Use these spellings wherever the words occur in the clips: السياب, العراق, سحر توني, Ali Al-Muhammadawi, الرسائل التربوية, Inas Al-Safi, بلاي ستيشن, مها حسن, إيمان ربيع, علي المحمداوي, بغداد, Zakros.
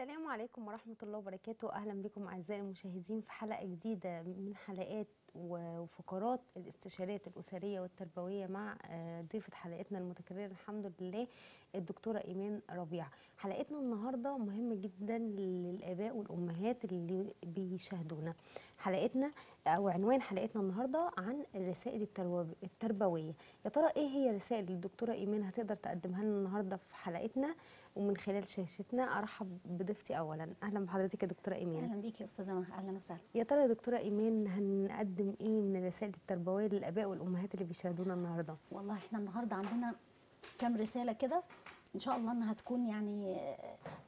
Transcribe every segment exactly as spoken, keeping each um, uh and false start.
السلام عليكم ورحمة الله وبركاته. أهلا بكم أعزائي المشاهدين في حلقة جديدة من حلقات وفقرات الاستشارات الأسرية والتربوية مع ضيفة حلقتنا المتكررة الحمد لله الدكتورة إيمان ربيع. حلقتنا النهاردة مهمة جدا للآباء والأمهات اللي بيشاهدونا. حلقتنا أو عنوان حلقتنا النهاردة عن الرسائل التربوية. يا ترى إيه هي الرسائل اللي الدكتورة إيمان هتقدر تقدمها لنا النهاردة في حلقتنا ومن خلال شاشتنا؟ أرحب بضيفتي أولا. أهلا بحضرتك يا دكتورة إيمان. أهلا بيكي يا أستاذة مها. أهلا وسهلا. يا ترى يا دكتورة إيمان هنقدم ايه من الرسائل التربويه للاباء والامهات اللي بيشاهدونا النهارده؟ والله احنا النهارده عندنا كام رساله كده ان شاء الله انها تكون يعني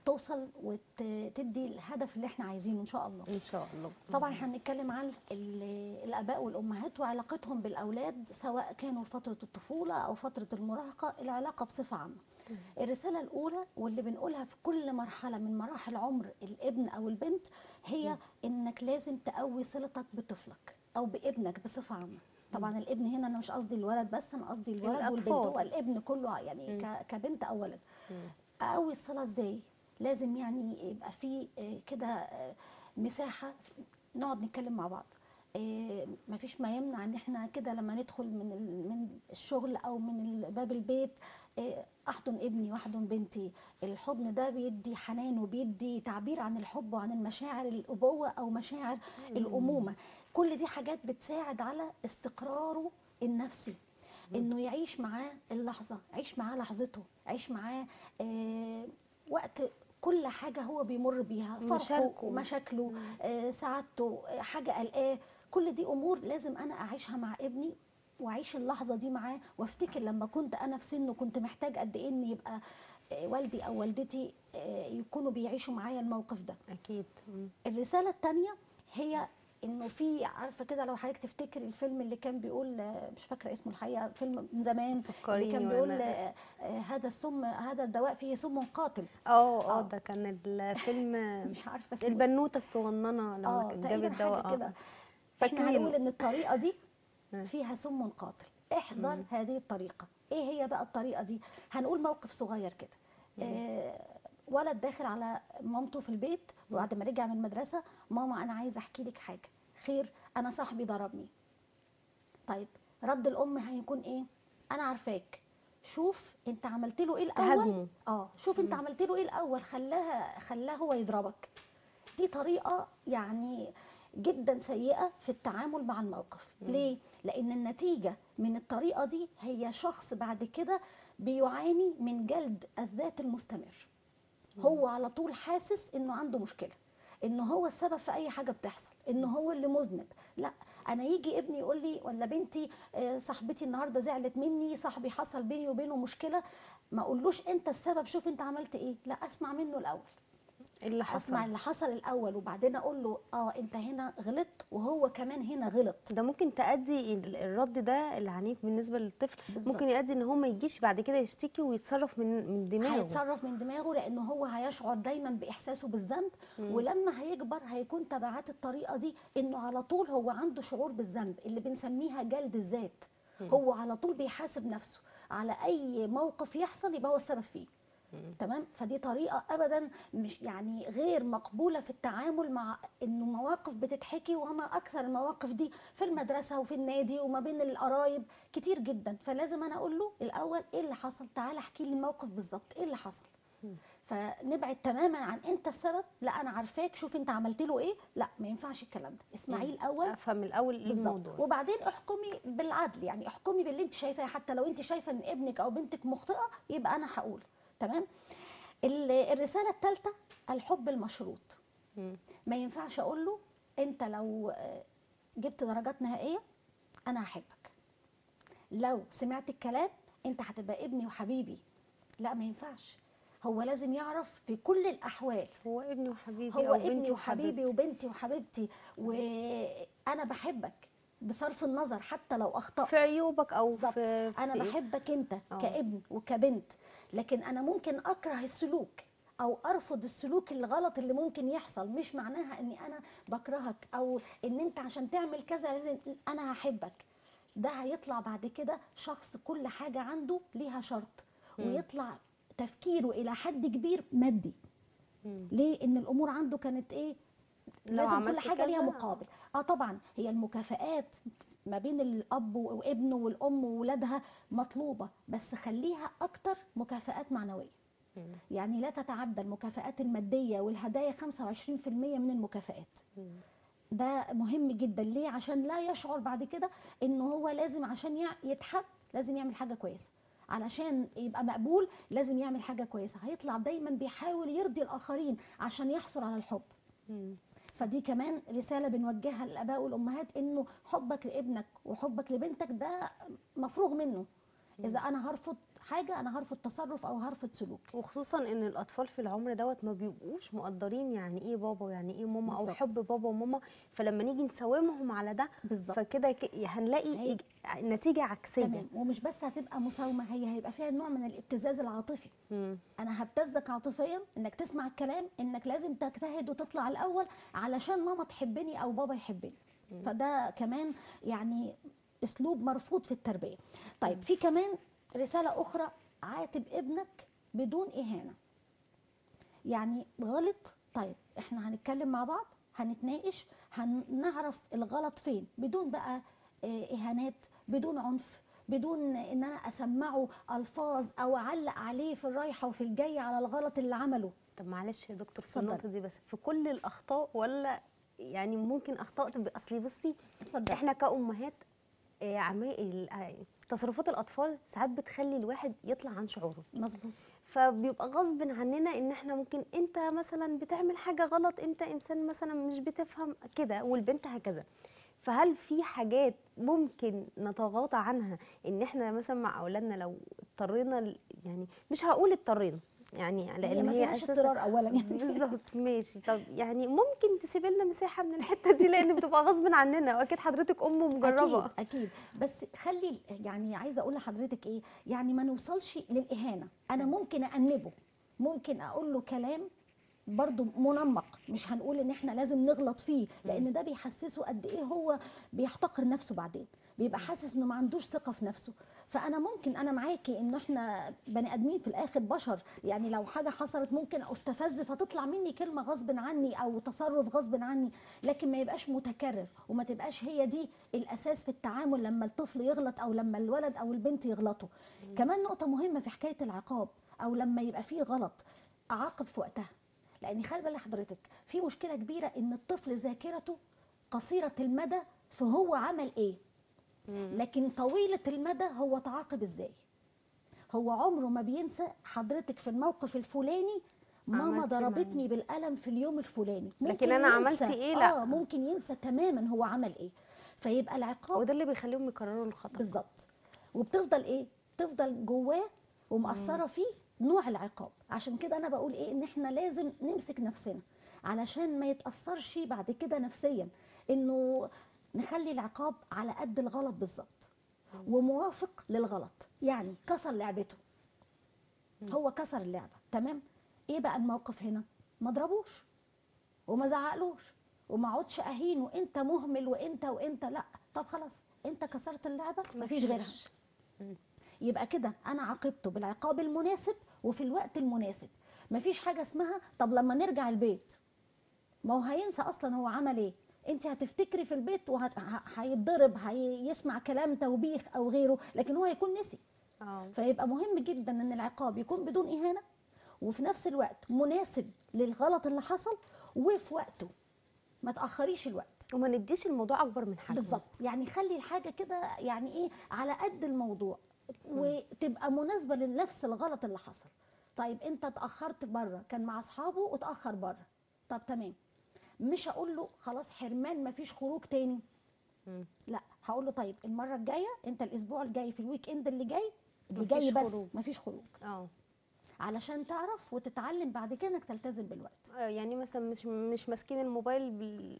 توصل وتدي الهدف اللي احنا عايزينه ان شاء الله. ان شاء الله. طبعا احنا بنتكلم عن الاباء والامهات وعلاقتهم بالاولاد، سواء كانوا في فتره الطفوله او فتره المراهقه، العلاقه بصفه عامه. الرساله الاولى واللي بنقولها في كل مرحله من مراحل عمر الابن او البنت هي انك لازم تقوي صلتك بطفلك او بابنك بصفه عامه. طبعا الابن هنا انا مش قصدي الولد بس، انا قصدي الولد والبنت، هو الابن كله يعني م. كبنت او ولد. اقوي الصلاه ازاي؟ لازم يعني يبقى في كده مساحه نقعد نتكلم مع بعض. مفيش ما يمنع ان احنا كده لما ندخل من من الشغل او من باب البيت احضن ابني واحضن بنتي. الحضن ده بيدي حنان وبيدي تعبير عن الحب وعن المشاعر الابوه او مشاعر الامومه. كل دي حاجات بتساعد على استقراره النفسي، انه يعيش معاه اللحظه، عيش معاه لحظته، عيش معاه آه وقت كل حاجه هو بيمر بيها، فرحه، مشاكله، آه سعادته، آه حاجه قلقاه، كل دي امور لازم انا اعيشها مع ابني واعيش اللحظه دي معاه، وافتكر لما كنت انا في سنه كنت محتاج قد ايه ان يبقى والدي او والدتي آه يكونوا بيعيشوا معايا الموقف ده. اكيد. الرساله الثانيه هي انه في، عارفه كده لو حضرتك تفتكر الفيلم اللي كان بيقول، مش فاكره اسمه الحقيقه، فيلم من زمان اللي كان بيقول آه هذا السم، هذا الدواء فيه سم قاتل. اه اه ده كان الفيلم مش عارفه اسمه. البنوته الصغننه لما جاب الدواء كده، فاحنا هنقول ان الطريقه دي فيها سم قاتل، احذر مم. هذه الطريقه. ايه هي بقى الطريقه دي؟ هنقول موقف صغير كده. آه ولد داخل على مامته في البيت بعد ما رجع من المدرسه، ماما انا عايزه احكي لك حاجه. خير، انا صاحبي ضربني. طيب رد الام هيكون ايه؟ انا عارفاك، شوف انت عملت له ايه الاول. اه شوف انت عملت له ايه الاول، خلاها خلاه هو يضربك. دي طريقه يعني جدا سيئه في التعامل مع الموقف. مم. ليه؟ لان النتيجه من الطريقه دي هي شخص بعد كده بيعاني من جلد الذات المستمر. هو على طول حاسس انه عنده مشكله، انه هو السبب في اي حاجه بتحصل، انه هو اللي مذنب. لا، انا يجي ابني يقول لي ولا بنتي صاحبتي النهارده زعلت مني، صاحبي حصل بيني وبينه مشكله، ما اقولوش انت السبب شوف انت عملت ايه، لا اسمع منه الاول اللي حصل، اسمع اللي حصل الاول وبعدين اقول له اه انت هنا غلطت وهو كمان هنا غلط. ده ممكن تؤدي الرد ده العنيف بالنسبه للطفل بالزبط. ممكن يؤدي ان هو ما يجيش بعد كده يشتكي ويتصرف من من دماغه، هيتصرف من دماغه لانه هو هيشعر دايما باحساسه بالذنب. مم. ولما هيكبر هيكون تبعات الطريقه دي انه على طول هو عنده شعور بالذنب اللي بنسميها جلد الذات. مم. هو على طول بيحاسب نفسه على اي موقف يحصل يبقى هو السبب فيه. تمام. فدي طريقه ابدا مش يعني غير مقبوله في التعامل مع انه مواقف بتتحكي، وما اكثر المواقف دي في المدرسه وفي النادي وما بين القرايب كتير جدا. فلازم انا اقول له الاول ايه اللي حصل، تعالى احكي لي الموقف بالظبط ايه اللي حصل. فنبعد تماما عن انت السبب، لا انا عارفاك شوف انت عملت له ايه، لا ما ينفعش الكلام ده، اسمعيه الاول، افهم الاول الموضوع وبعدين احكمي بالعدل، يعني احكمي باللي انت شايفاه، حتى لو انت شايفه ان ابنك او بنتك مخطئه يبقى انا هقول. تمام. الرساله الثالثه الحب المشروط. ما ينفعش اقول له انت لو جبت درجات نهائيه انا هحبك، لو سمعت الكلام انت هتبقى ابني وحبيبي، لا ما ينفعش. هو لازم يعرف في كل الاحوال هو ابني وحبيبي، هو ابني وحبيبي وبنتي وحبيبتي، وانا بحبك بصرف النظر حتى لو اخطأت في عيوبك او في, في انا بحبك انت أوه. كابن وكبنت، لكن انا ممكن اكره السلوك او ارفض السلوك الغلط اللي ممكن يحصل، مش معناها اني انا بكرهك او ان انت عشان تعمل كذا لازم انا هحبك. ده هيطلع بعد كده شخص كل حاجه عنده ليها شرط، ويطلع تفكيره الى حد كبير مادي. ليه؟ ان الامور عنده كانت ايه؟ لازم كل حاجه ليها مقابل. اه طبعا هي المكافآت ما بين الاب وابنه والام وولادها مطلوبه، بس خليها اكتر مكافآت معنويه. مم. يعني لا تتعدى المكافآت الماديه والهدايا خمسة وعشرين بالمئة من المكافآت. مم. ده مهم جدا. ليه؟ عشان لا يشعر بعد كده ان هو لازم عشان يتحب لازم يعمل حاجه كويسه، علشان يبقى مقبول لازم يعمل حاجه كويسه، هيطلع دايما بيحاول يرضي الاخرين عشان يحصل على الحب. مم. فدي كمان رسالة بنوجهها للآباء والأمهات، إنه حبك لابنك وحبك لبنتك ده مفروغ منه. إذا أنا هرفض حاجة أنا هرفض تصرف أو هرفض سلوك. وخصوصا إن الأطفال في العمر دوت ما بيبقوش مقدرين يعني إيه بابا ويعني إيه ماما، أو حب بابا وماما، فلما نيجي نساومهم على ده بالظبط فكده هنلاقي نتيجة عكسية. تمام. ومش بس هتبقى مساومة، هي هيبقى فيها نوع من الابتزاز العاطفي. مم. أنا هبتزك عاطفيا إنك تسمع الكلام إنك لازم تجتهد وتطلع الأول علشان ماما تحبني أو بابا يحبني. مم. فده كمان يعني اسلوب مرفوض في التربيه. طيب في كمان رساله اخرى، عاتب ابنك بدون اهانه. يعني غلط، طيب احنا هنتكلم مع بعض، هنتناقش، هنعرف الغلط فين، بدون بقى اهانات، بدون عنف، بدون ان انا اسمعه الفاظ او اعلق عليه في الرايحه وفي الجايه على الغلط اللي عمله. طب معلش يا دكتور في النقطه دي، بس في كل الاخطاء ولا يعني ممكن اخطاء؟ طب اصلي بصي اتفضل. احنا كامهات تصرفات الاطفال ساعات بتخلي الواحد يطلع عن شعوره. مظبوط. فبيبقى غصب عننا ان احنا ممكن انت مثلا بتعمل حاجه غلط، انت انسان مثلا مش بتفهم كده، والبنت هكذا. فهل في حاجات ممكن نتغاضى عنها ان احنا مثلا مع اولادنا لو اضطرينا، يعني مش هقول اضطرينا يعني لان هي, هي اساس اضطرار اولا يعني بالظبط. ماشي. طب يعني ممكن تسيب لنا مساحه من الحته دي لان بتبقى غصب عننا، واكيد حضرتك ام مجربه. اكيد اكيد. بس خلي يعني عايزه اقول لحضرتك ايه، يعني ما نوصلش للاهانه. انا ممكن اانبه، ممكن اقول له كلام برضه منمق، مش هنقول ان احنا لازم نغلط فيه لان ده بيحسسه قد ايه هو بيحتقر نفسه، بعدين بيبقى حاسس انه ما عندوش ثقه في نفسه. فانا ممكن، انا معاكي ان احنا بني ادمين في الاخر، بشر، يعني لو حاجه حصلت ممكن استفز فتطلع مني كلمه غصب عني او تصرف غصب عني، لكن ما يبقاش متكرر وما تبقاش هي دي الاساس في التعامل لما الطفل يغلط او لما الولد او البنت يغلطوا. كمان نقطه مهمه في حكايه العقاب، او لما يبقى فيه غلط اعاقب في وقتها، لان خلي بالك حضرتك في مشكله كبيره ان الطفل ذاكرته قصيره المدى فهو عمل ايه، لكن طويله المدى هو تعاقب ازاي. هو عمره ما بينسى حضرتك في الموقف الفلاني ماما ضربتني بالقلم في اليوم الفلاني، لكن انا عملت ايه؟ لا آه ممكن ينسى تماما هو عمل ايه، فيبقى العقاب وده اللي بيخليهم يكرروا الخطا. بالظبط. وبتفضل ايه؟ بتفضل جواه ومأثره فيه نوع العقاب. عشان كده انا بقول ايه، ان احنا لازم نمسك نفسنا علشان ما يتأثرش بعد كده نفسيا، انه نخلي العقاب على قد الغلط بالظبط وموافق للغلط. يعني كسر لعبته، هو كسر اللعبه، تمام، ايه بقى الموقف هنا؟ ما اضربوش وما زعقلوش وما اقعدش اهين وانت مهمل وانت وانت لا. طب خلاص انت كسرت اللعبه مفيش غيرها، يبقى كده انا عاقبته بالعقاب المناسب وفي الوقت المناسب. مفيش حاجه اسمها طب لما نرجع البيت، ما هو هينسى اصلا هو عمل ايه. انت هتفتكري في البيت وهيتضرب، هيسمع كلام توبيخ او غيره، لكن هو هيكون نسي. أوه. فيبقى مهم جدا ان العقاب يكون بدون اهانه، وفي نفس الوقت مناسب للغلط اللي حصل، وفي وقته، ما تاخريش الوقت، وما نديش الموضوع اكبر من حجمه. بالظبط. يعني خلي الحاجه كده يعني ايه على قد الموضوع، وتبقى مناسبه لنفس الغلط اللي حصل. طيب انت اتاخرت بره، كان مع اصحابه واتاخر بره، طب تمام، مش هقول له خلاص حرمان مفيش خروج تاني. مم. لا، هقول له طيب المره الجايه، انت الاسبوع الجاي في الويك اند اللي جاي اللي جاي بس خروج. مفيش خروج. اه علشان تعرف وتتعلم بعد كده انك تلتزم بالوقت. آه يعني مثلا مش مش ماسكين الموبايل بال...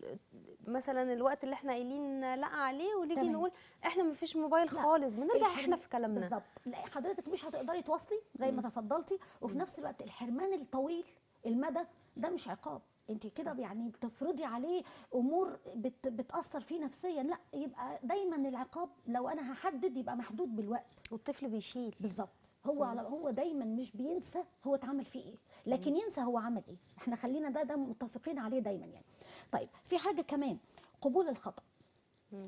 مثلا الوقت اللي احنا قايلين لا عليه ونيجي نقول احنا مفيش موبايل خالص، بنرجع احنا في كلامنا. بالظبط. لا حضرتك مش هتقدري تواصلي زي ما تفضلتي، وفي مم. نفس الوقت الحرمان الطويل المدى ده مش عقاب، انت كده يعني بتفرضي عليه امور بت بتاثر فيه نفسيا. لا، يبقى دايما العقاب لو انا هحدد يبقى محدود بالوقت، والطفل بيشيل بالظبط. هو على هو دايما مش بينسى هو اتعمل فيه ايه، لكن ينسى هو عمل ايه. احنا خلينا ده ده متفقين عليه دايما يعني. طيب في حاجه كمان، قبول الخطأ.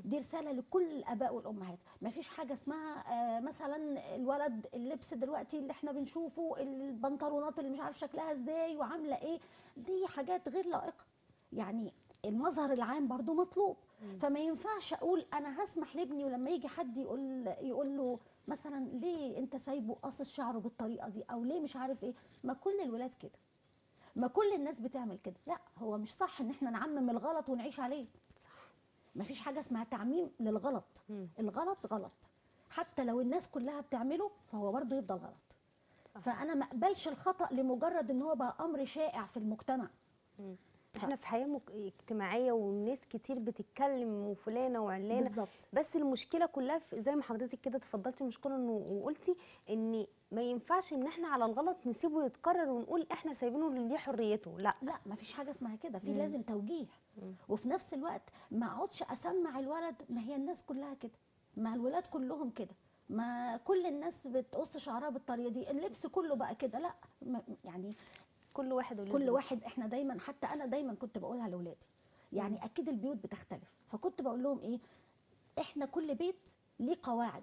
دي رساله لكل الاباء والامهات. ما فيش حاجه اسمها آه مثلا الولد اللبس دلوقتي اللي احنا بنشوفه، البنطلونات اللي مش عارف شكلها ازاي وعامله ايه، دي حاجات غير لائقه. يعني المظهر العام برضو مطلوب، فما ينفعش اقول انا هسمح لابني ولما يجي حد يقول يقول له مثلا ليه انت سايبه قاصص شعره بالطريقه دي، او ليه مش عارف ايه، ما كل الولاد كده، ما كل الناس بتعمل كده. لا، هو مش صح ان احنا نعمم الغلط ونعيش عليه. ما فيش حاجه اسمها تعميم للغلط، مم. الغلط غلط، حتى لو الناس كلها بتعمله فهو برضه يفضل غلط. صح. فانا ما اقبلش الخطا لمجرد ان هو بقى امر شائع في المجتمع. مم. احنا في حياه اجتماعيه وناس كتير بتتكلم وفلانه وعلانه بالظبط، بس المشكله كلها في زي ما حضرتك كده تفضلتي مشكوره وقلتي ان ما ينفعش ان احنا على الغلط نسيبه يتكرر ونقول احنا سايبينه ليه حريته. لا لا، ما فيش حاجه اسمها كده، في لازم توجيه. مم. وفي نفس الوقت ما اقعدش اسمع الولد ما هي الناس كلها كده، ما الولاد كلهم كده، ما كل الناس بتقص شعرها بالطريقه دي، اللبس كله بقى كده. لا، يعني كل واحد ولازم. كل واحد. احنا دايما، حتى انا دايما كنت بقولها لاولادي، يعني مم. اكيد البيوت بتختلف، فكنت بقول لهم ايه، احنا كل بيت ليه قواعد.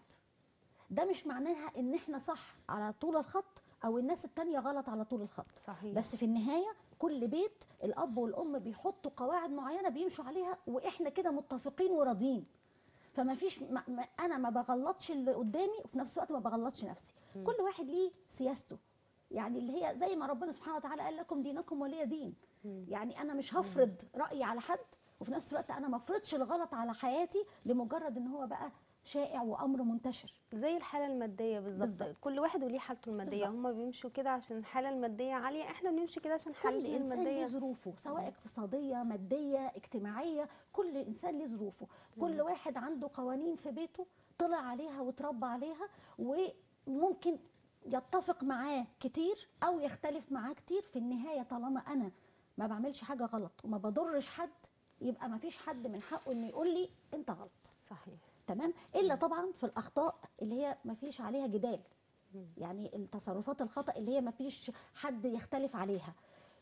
ده مش معناها ان احنا صح على طول الخط او الناس التانية غلط على طول الخط. صحيح. بس في النهاية كل بيت الاب والام بيحطوا قواعد معينة بيمشوا عليها، واحنا كده متفقين وراضيين. فما فيش ما ما انا ما بغلطش اللي قدامي، وفي نفس الوقت ما بغلطش نفسي. م. كل واحد ليه سياسته، يعني اللي هي زي ما ربنا سبحانه وتعالى قال لكم دينكم ولي دين. م. يعني انا مش هفرض م. رأيي على حد، وفي نفس الوقت انا ما افرضش الغلط على حياتي لمجرد ان هو بقى شائع وامر منتشر. زي الحاله الماديه بالظبط، كل واحد وليه حالته الماديه. هم بيمشوا كده عشان الحاله الماديه عاليه، احنا بنمشي كده عشان حالتنا الماديه. كل انسان ليه ظروفه، سواء اقتصاديه، ماديه، اجتماعيه، كل انسان ليه ظروفه. كل واحد عنده قوانين في بيته طلع عليها وتربى عليها، وممكن يتفق معاه كتير او يختلف معاه كتير. في النهايه طالما انا ما بعملش حاجه غلط وما بضرش حد، يبقى ما فيش حد من حقه انه يقول لي انت غلط. صحيح. تمام. الا طبعا في الاخطاء اللي هي ما فيش عليها جدال، يعني التصرفات الخطا اللي هي ما فيش حد يختلف عليها.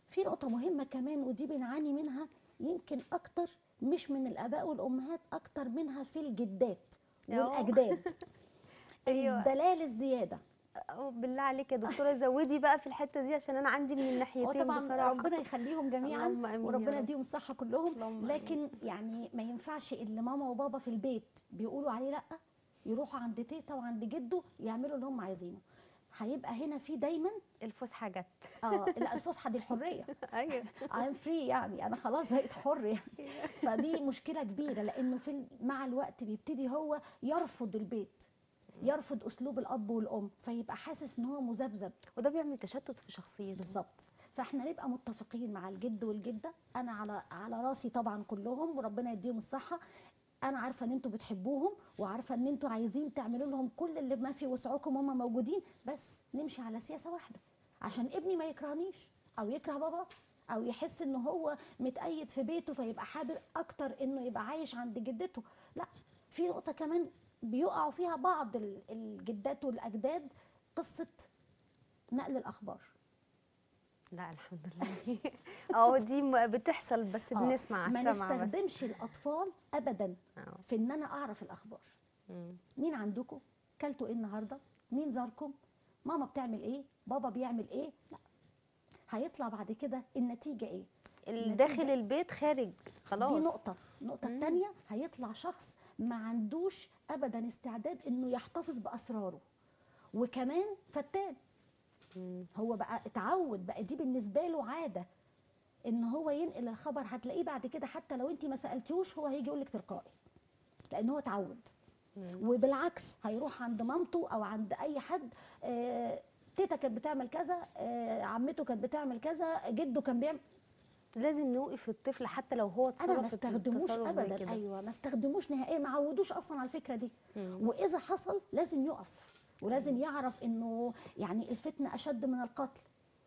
في نقطه مهمه كمان، ودي بنعاني منها يمكن اكتر، مش من الاباء والامهات، اكتر منها في الجدات والاجداد. الدلال الزياده. بالله عليك يا دكتوره زودي بقى في الحته دي، عشان انا عندي من الناحيتين بصراحه. طبعا ربنا يخليهم جميعا وربنا يديهم الصحه كلهم، لكن يعني ما ينفعش اللي ماما وبابا في البيت بيقولوا عليه لا، يروحوا عند تيتا وعند جده يعملوا اللي هم عايزينه. هيبقى هنا في دايما الفسحه جت. اه لا، الفسحه دي الحريه. ايوه، ايم فري، يعني انا خلاص بقيت حر. فدي مشكله كبيره، لانه في مع الوقت بيبتدي هو يرفض البيت، يرفض اسلوب الاب والام، فيبقى حاسس ان هو مذبذب، وده بيعمل تشتت في شخصيته. بالظبط. فاحنا نبقى متفقين مع الجد والجده، انا على على راسي طبعا كلهم وربنا يديهم الصحه. انا عارفه ان انتوا بتحبوهم، وعارفه ان انتوا عايزين تعملوا لهم كل اللي ما في وسعكم، هم موجودين، بس نمشي على سياسه واحده عشان ابني ما يكرهنيش او يكره بابا، او يحس ان هو متقيد في بيته فيبقى حابب اكتر انه يبقى عايش عند جدته. لا، في نقطه كمان بيقعوا فيها بعض الجدات والاجداد، قصه نقل الاخبار. لا الحمد لله. اه دي بتحصل، بس بنسمع على السمع. ما نستخدمش الاطفال ابدا في ان انا اعرف الاخبار. مين عندكم؟ كلتوا ايه النهارده؟ مين زاركم؟ ماما بتعمل ايه؟ بابا بيعمل ايه؟ لا، هيطلع بعد كده النتيجه ايه؟ داخل البيت خارج خلاص. دي نقطه. النقطه الثانيه، هيطلع شخص ما عندوش ابدا استعداد انه يحتفظ باسراره، وكمان فتان. هو بقى اتعود، بقى دي بالنسبه له عاده ان هو ينقل الخبر. هتلاقيه بعد كده حتى لو انت ما سالتيهوش هو هيجي يقول لك تلقائي، لان هو اتعود. وبالعكس هيروح عند مامته او عند اي حد، آه تيتا كانت بتعمل كذا، آه عمته كانت بتعمل كذا، جده كان بيعمل. لازم نوقف الطفل حتى لو هو اتصرف. انا ما استخدموش ابدا. ايوه، ما استخدموش نهائيا، ما عودوش اصلا على الفكره دي. مم. واذا حصل لازم يقف، ولازم مم. يعرف انه يعني الفتنه اشد من القتل.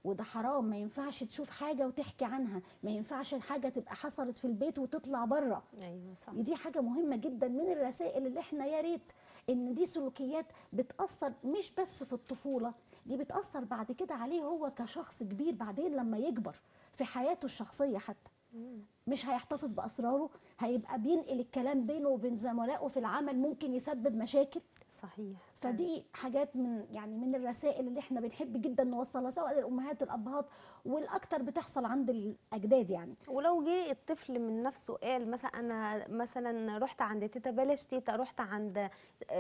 وده حرام. ما ينفعش تشوف حاجه وتحكي عنها، ما ينفعش حاجه تبقى حصلت في البيت وتطلع بره. ايوه صح. دي حاجه مهمه جدا من الرسائل اللي احنا يا ريت ان دي سلوكيات بتاثر مش بس في الطفوله، دي بتاثر بعد كده عليه هو كشخص كبير بعدين لما يكبر في حياته الشخصيه. حتى مش هيحتفظ باسراره، هيبقى بينقل الكلام بينه وبين زملائه في العمل، ممكن يسبب مشاكل. صحيح. فدي حاجات من يعني من الرسائل اللي احنا بنحب جدا نوصلها سواء للامهات الابهات، والاكثر بتحصل عند الاجداد يعني. ولو جه الطفل من نفسه قال مثلا انا مثلا رحت عند تيتا، بلاش تيتا، رحت عند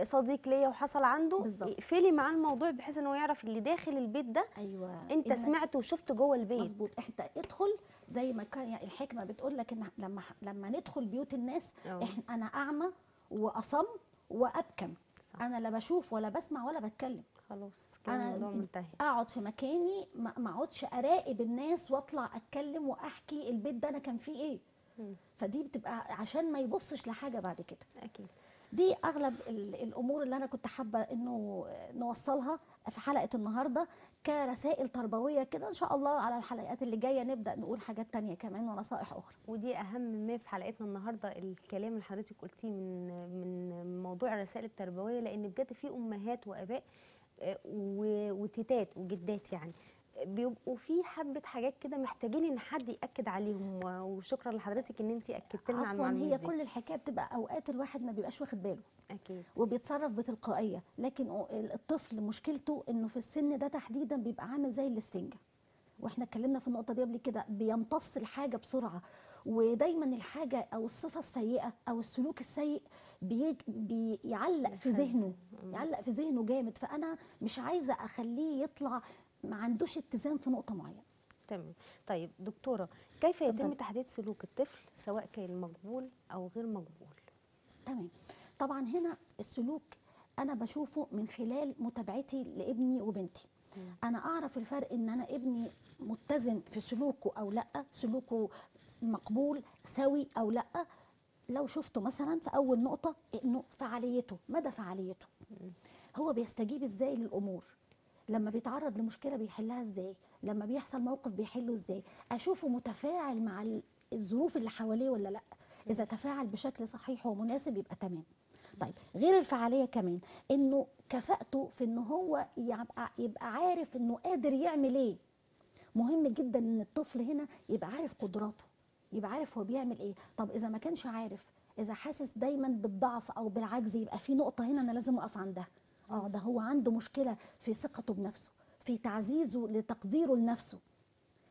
صديق ليا وحصل عنده، اقفلي معاه الموضوع بحيث انه يعرف اللي داخل البيت ده. ايوه انت سمعت وشفت جوه البيت. مظبوط. انت ادخل زي ما كان يعني الحكمه بتقول لك ان لما لما ندخل بيوت الناس احنا انا اعمى واصم وابكم. صح. انا لا بشوف ولا بسمع ولا بتكلم. خلاص كده الموضوع منتهي. اقعد في مكاني، ما اقعدش اراقب الناس واطلع اتكلم واحكي البيت ده انا كان فيه ايه. م. فدي بتبقى عشان ما يبصش لحاجه بعد كده. اكيد. دي اغلب الامور اللي انا كنت حابه انه نوصلها في حلقه النهارده كرسائل تربويه كده. ان شاء الله على الحلقات اللي جايه نبدا نقول حاجات تانية كمان ونصائح اخرى. ودي اهم ما في حلقتنا النهارده الكلام اللي حضرتك قلتيه من من موضوع الرسائل التربويه، لان بجد في امهات واباء وتيتات وجدات يعني بيبقوا في حبه حاجات كده محتاجين ان حد ياكد عليهم. وشكرا لحضرتك ان انت اكدت لنا على المعلومات دي. هي كل الحكايه بتبقى اوقات الواحد ما بيبقاش واخد باله. اكيد. وبيتصرف بتلقائيه، لكن الطفل مشكلته انه في السن ده تحديدا بيبقى عامل زي الاسفنجه، واحنا اتكلمنا في النقطه دي قبل كده. بيمتص الحاجه بسرعه، ودايما الحاجه او الصفه السيئه او السلوك السيء بيعلق في ذهنه، يعلق في ذهنه جامد. فانا مش عايزه اخليه يطلع ما عندوش اتزان في نقطة معينة. تمام. طيب دكتورة، كيف يتم طبعاً. تحديد سلوك الطفل سواء كان مقبول أو غير مقبول؟ تمام. طبعا هنا السلوك أنا بشوفه من خلال متابعتي لابني وبنتي. م. أنا أعرف الفرق إن أنا ابني متزن في سلوكه أو لأ، سلوكه مقبول سوي أو لأ، لو شفته مثلا في أول نقطة إنه فعاليته، مدى فعاليته. م. هو بيستجيب إزاي للأمور؟ لما بيتعرض لمشكله بيحلها ازاي؟ لما بيحصل موقف بيحله ازاي؟ اشوفه متفاعل مع الظروف اللي حواليه ولا لا؟ اذا تفاعل بشكل صحيح ومناسب يبقى تمام. طيب غير الفعاليه كمان انه كفاءته في ان هو يبقى يبقى عارف انه قادر يعمل ايه. مهم جدا ان الطفل هنا يبقى عارف قدراته، يبقى عارف هو بيعمل ايه. طب اذا ما كانش عارف، اذا حاسس دايما بالضعف او بالعجز، يبقى في نقطه هنا انا لازم اقف عندها. اه ده هو عنده مشكله في ثقته بنفسه، في تعزيزه لتقديره لنفسه،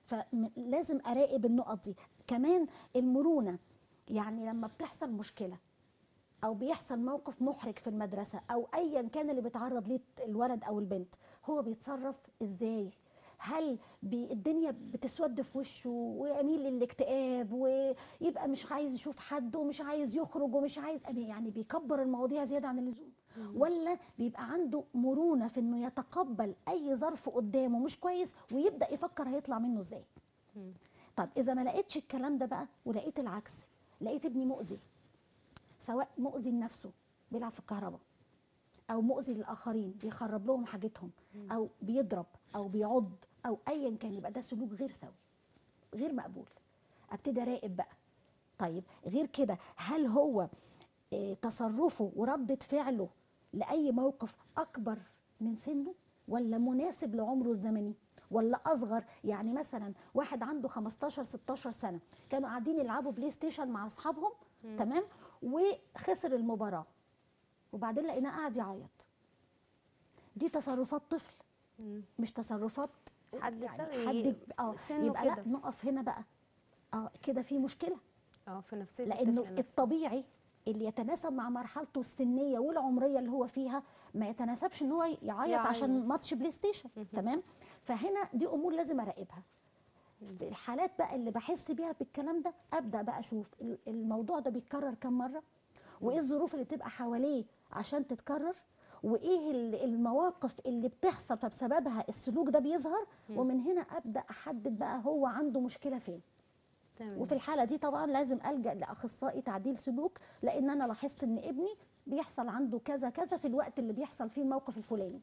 فلازم اراقب النقط دي. كمان المرونه، يعني لما بتحصل مشكله او بيحصل موقف محرج في المدرسه او ايا كان اللي بيتعرض ليه الولد او البنت، هو بيتصرف ازاي؟ هل الدنيا بتسود في وشه ويميل للاكتئاب ويبقى مش عايز يشوف حد ومش عايز يخرج ومش عايز، يعني بيكبر المواضيع زياده عن اللزوم، ولا بيبقى عنده مرونه في انه يتقبل اي ظرف قدامه مش كويس ويبدا يفكر هيطلع منه ازاي؟ طب اذا ما لقيتش الكلام ده بقى ولقيت العكس، لقيت ابني مؤذي، سواء مؤذي لنفسه بيلعب في الكهرباء، او مؤذي للاخرين بيخرب لهم حاجتهم، او بيضرب او بيعض او ايا كان، يبقى ده سلوك غير سوي غير مقبول. ابتدي اراقب بقى. طيب غير كده، هل هو تصرفه وردة فعله لاي موقف اكبر من سنه ولا مناسب لعمره الزمني ولا اصغر؟ يعني مثلا واحد عنده خمستاشر ستاشر سنه كانوا قاعدين يلعبوا بلاي ستيشن مع اصحابهم، تمام، وخسر المباراه وبعدين لقيناه قاعد يعيط. دي تصرفات طفل مش تصرفات حد يعني حد اه يبقى لا نقف هنا بقى. اه كده في مشكله اه في نفسيه، لانه الطبيعي اللي يتناسب مع مرحلته السنيه والعمريه اللي هو فيها ما يتناسبش ان هو يعيط عشان ماتش بلاي ستيشن. تمام. فهنا دي امور لازم اراقبها. في الحالات بقى اللي بحس بيها بالكلام ده ابدا بقى اشوف الموضوع ده بيتكرر كم مره، وايه الظروف اللي بتبقى حواليه عشان تتكرر، وايه المواقف اللي بتحصل فبسببها السلوك ده بيظهر، ومن هنا ابدا احدد بقى هو عنده مشكله فين. تمام. وفي الحاله دي طبعا لازم الجا لاخصائي تعديل سلوك، لان انا لاحظت ان ابني بيحصل عنده كذا كذا في الوقت اللي بيحصل فيه الموقف الفلاني.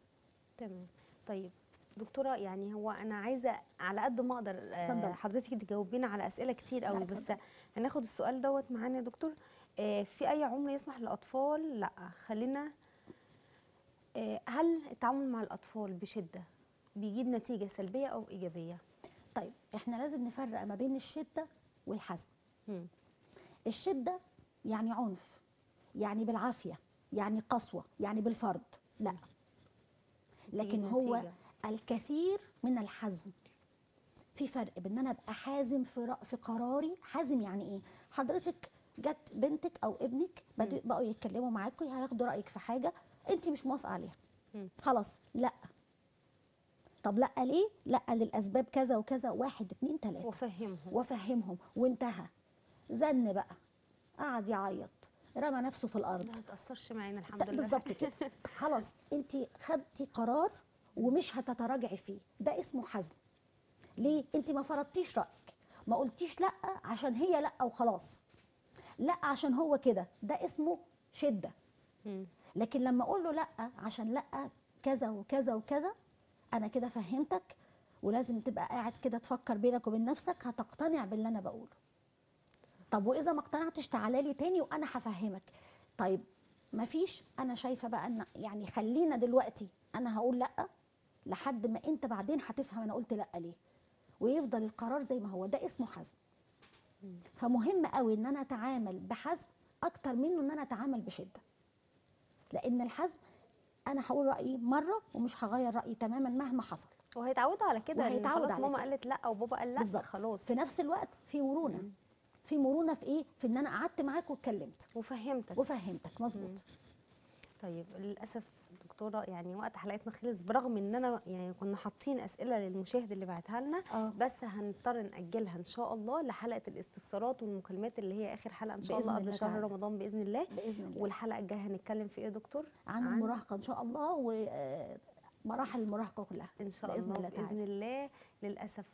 تمام. طيب دكتوره يعني هو انا عايزه على قد ما اقدر حضرتك تجاوبينا على اسئله كتير قوي، بس هناخد السؤال دوت معانا يا دكتور. في اي عمر يسمح للاطفال؟ لا خلينا، هل التعامل مع الاطفال بشده بيجيب نتيجه سلبيه او ايجابيه؟ طيب احنا لازم نفرق ما بين الشده والحزم. هم. الشده يعني عنف، يعني بالعافيه، يعني قسوه، يعني بالفرض، لا. لكن هو الكثير من الحزم. في فرق بين ان انا ابقى حازم في في قراري. حازم يعني ايه؟ حضرتك جت بنتك او ابنك بقوا يتكلموا معاكي، هياخدوا رايك في حاجه انت مش موافقه عليها، خلاص لا. طب لا ليه؟ لا للاسباب كذا وكذا، واحد اتنين تلاته، وفهمهم وفهمهم وانتهى. زن بقى، قعد يعيط، رمى نفسه في الارض، ما تاثرش معانا الحمد لله، بالظبط كده. خلاص انت خدتي قرار ومش هتتراجعي فيه، ده اسمه حزم. ليه؟ انت ما فرضتيش رايك، ما قلتيش لا عشان هي لا وخلاص، لا عشان هو كده، ده اسمه شده. لكن لما اقول له لا عشان لا كذا وكذا وكذا، انا كده فهمتك، ولازم تبقى قاعد كده تفكر بينك وبين نفسك، هتقتنع باللي انا بقوله. طب واذا ما اقتنعتش تعالى لي تاني وانا هفهمك. طيب ما فيش، انا شايفه بقى ان يعني خلينا دلوقتي انا هقول لا لحد ما انت بعدين هتفهم انا قلت لا ليه، ويفضل القرار زي ما هو، ده اسمه حزم. فمهم قوي ان انا اتعامل بحزم اكتر منه ان انا اتعامل بشده، لان الحزم انا هقول رايي مره ومش هغير رايي تماما مهما حصل، وهيتعودوا على كده، وهيتعودوا على ماما قالت لا وبابا قال لا خلاص. في نفس الوقت في مرونه، مم. في مرونه في ايه؟ في ان انا قعدت معاك واتكلمت وفهمتك وفهمتك مظبوط. طيب للاسف دكتوره يعني وقت حلقتنا خلص، برغم ان انا يعني كنا حاطين اسئله للمشاهد اللي بعتها لنا، آه. بس هنضطر ناجلها ان شاء الله لحلقه الاستفسارات والمكالمات اللي هي اخر حلقه ان شاء الله قبل شهر رمضان باذن الله. باذن الله. والحلقه الجايه هنتكلم في ايه يا دكتور؟ عن, عن المراهقه ان شاء الله، و مراحل المراهقه كلها ان شاء الله باذن الله, بإذن الله. للاسف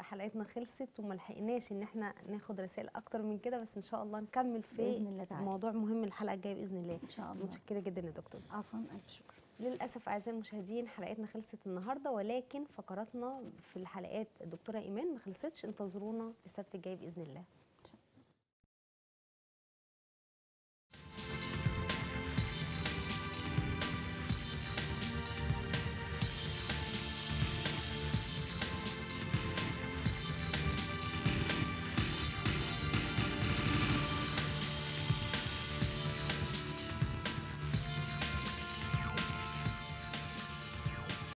حلقتنا خلصت وما لحقناش ان احنا ناخد رسائل اكتر من كده، بس ان شاء الله نكمل في موضوع مهم الحلقه الجايه باذن الله ان شاء الله. متشكره جدا يا دكتور. عفوا، الف شكر. للاسف اعزائي المشاهدين حلقتنا خلصت النهارده، ولكن فقراتنا في الحلقات الدكتوره ايمان ما خلصتش، انتظرونا السبت الجاي باذن الله.